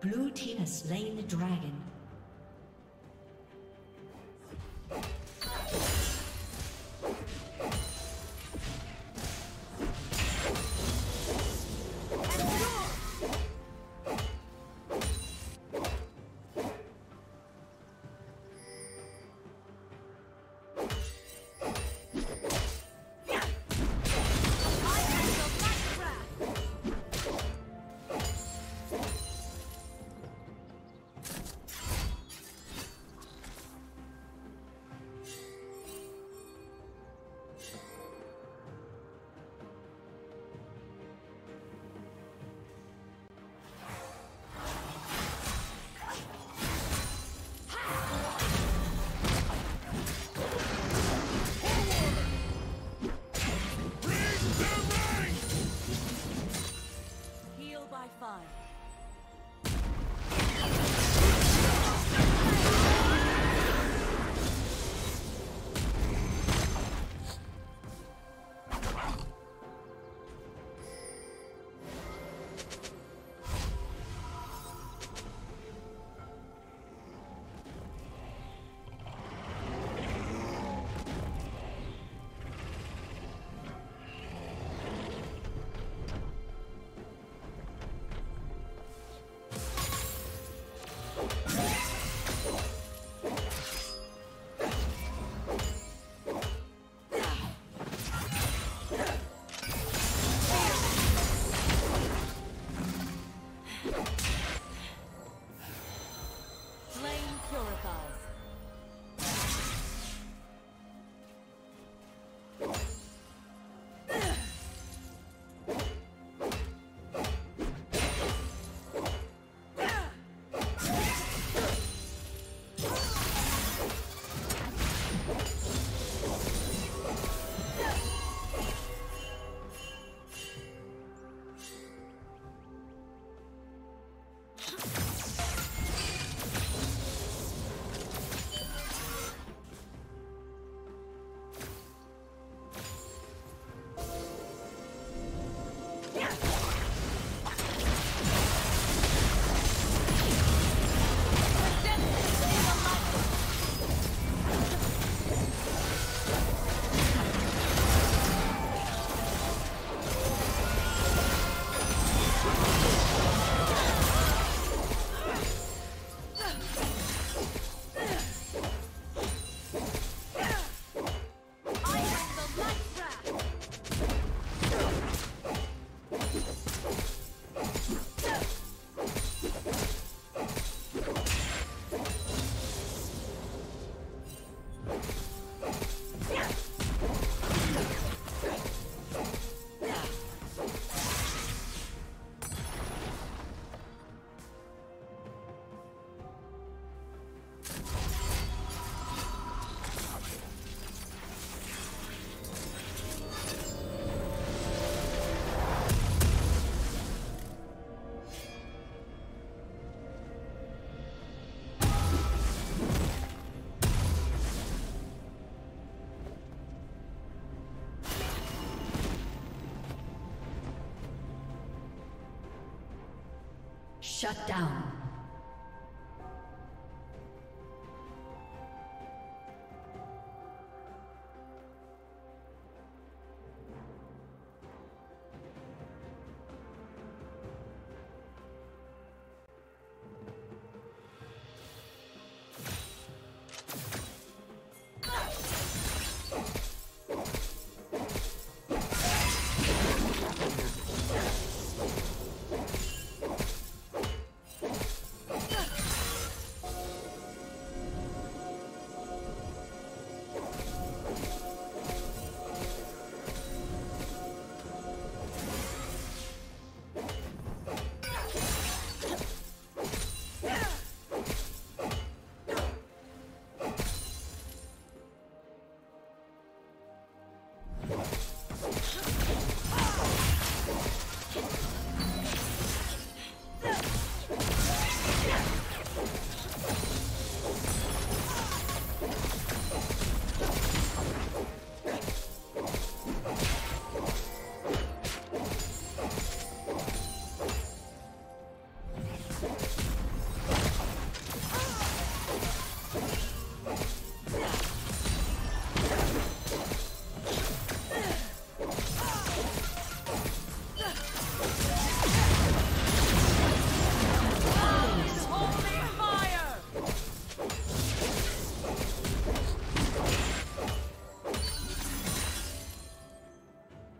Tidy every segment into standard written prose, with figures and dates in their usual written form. Blue team has slain the dragon. Shut down.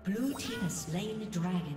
Blue team has slain the dragon.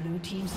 Blue team's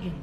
dragon.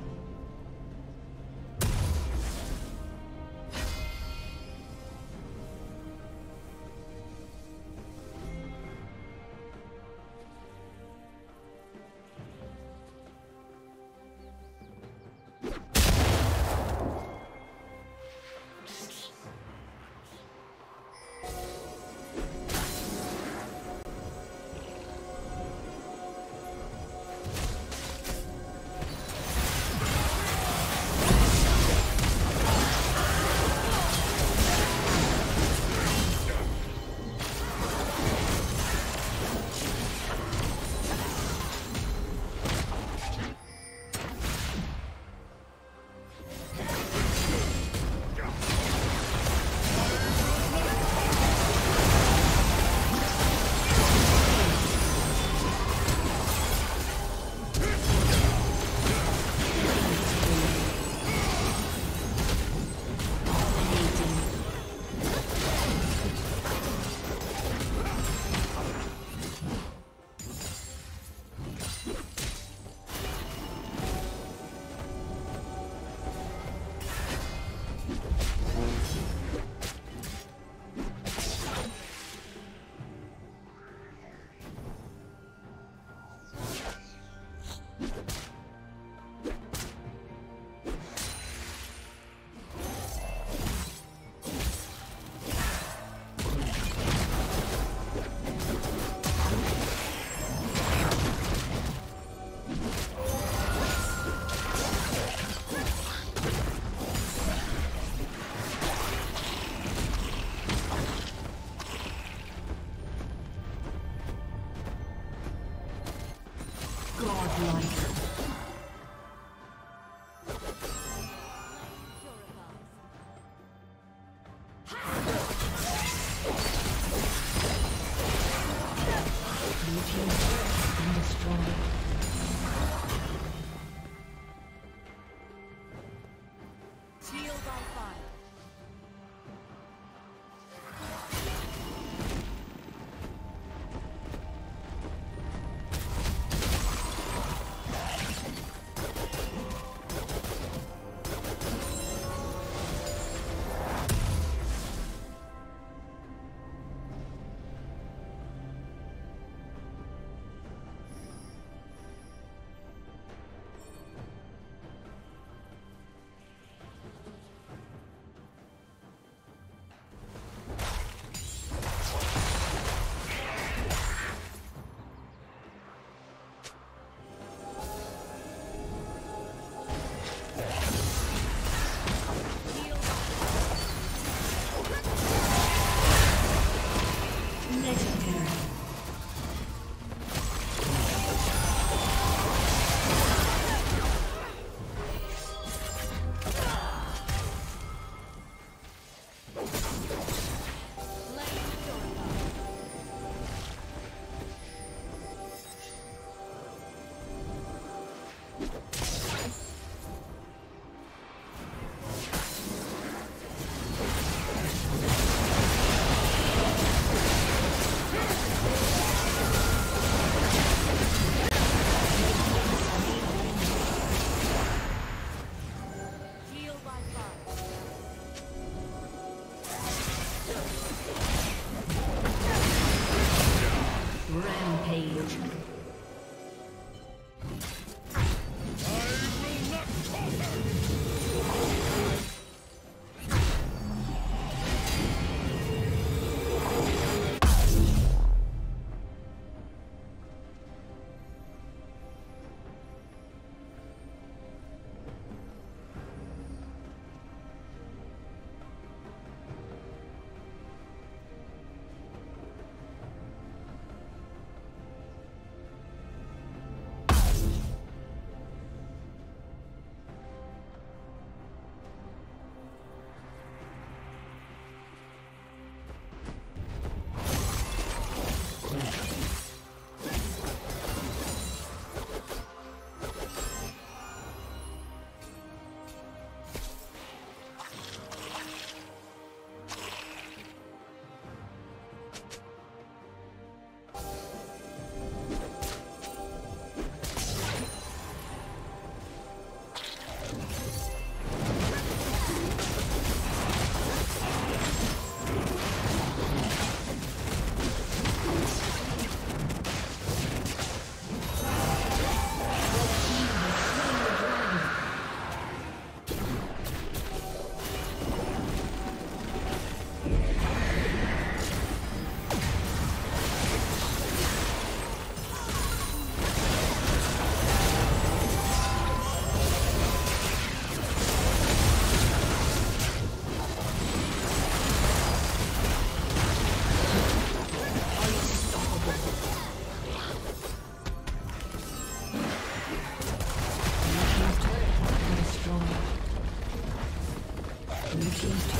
Blue team's turret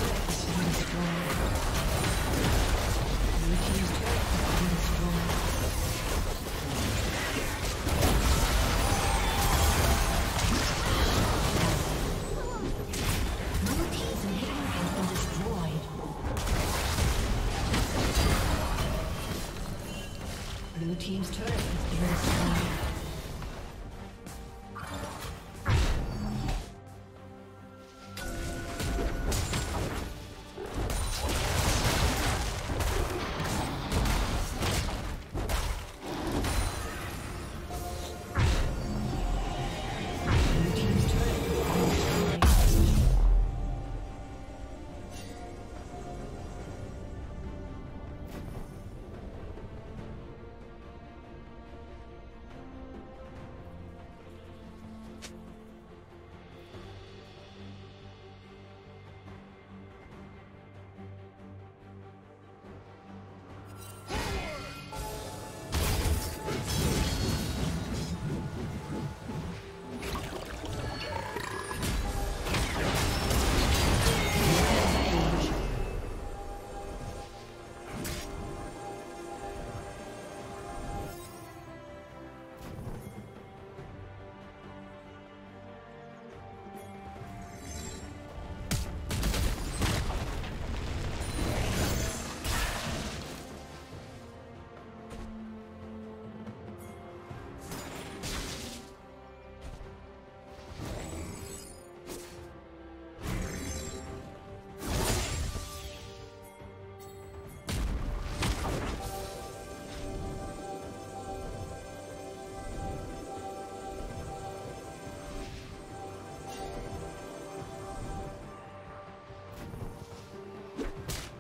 has been destroyed. Blue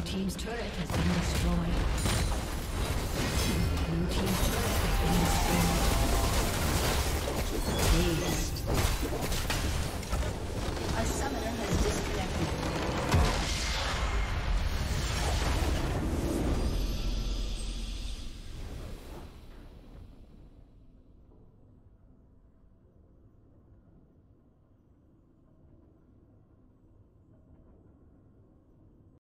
team's turret has been destroyed.